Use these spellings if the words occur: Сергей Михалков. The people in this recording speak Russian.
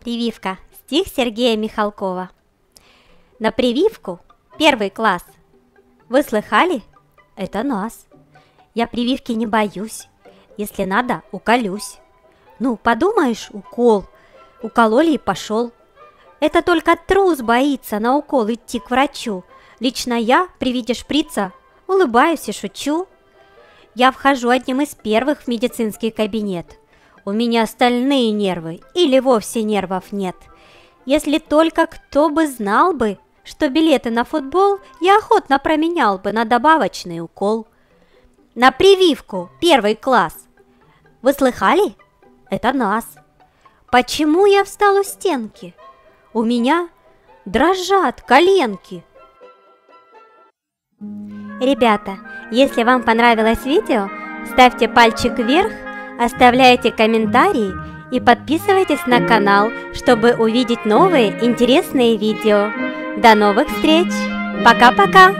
Прививка. Стих Сергея Михалкова. На прививку первый класс. Вы слыхали? Это нас. Я прививки не боюсь. Если надо, уколюсь. Ну, подумаешь, укол. Укололи и пошел. Это только трус боится на укол идти к врачу. Лично я при виде шприца улыбаюсь и шучу. Я вхожу одним из первых в медицинский кабинет. У меня остальные нервы или вовсе нервов нет. Если только кто бы знал бы, что билеты на футбол я охотно променял бы на добавочный укол. На прививку первый класс. Вы слыхали? Это нас. Почему я встал у стенки? У меня дрожат коленки. Ребята, если вам понравилось видео, ставьте пальчик вверх, оставляйте комментарии и подписывайтесь на канал, чтобы увидеть новые интересные видео. До новых встреч! Пока-пока!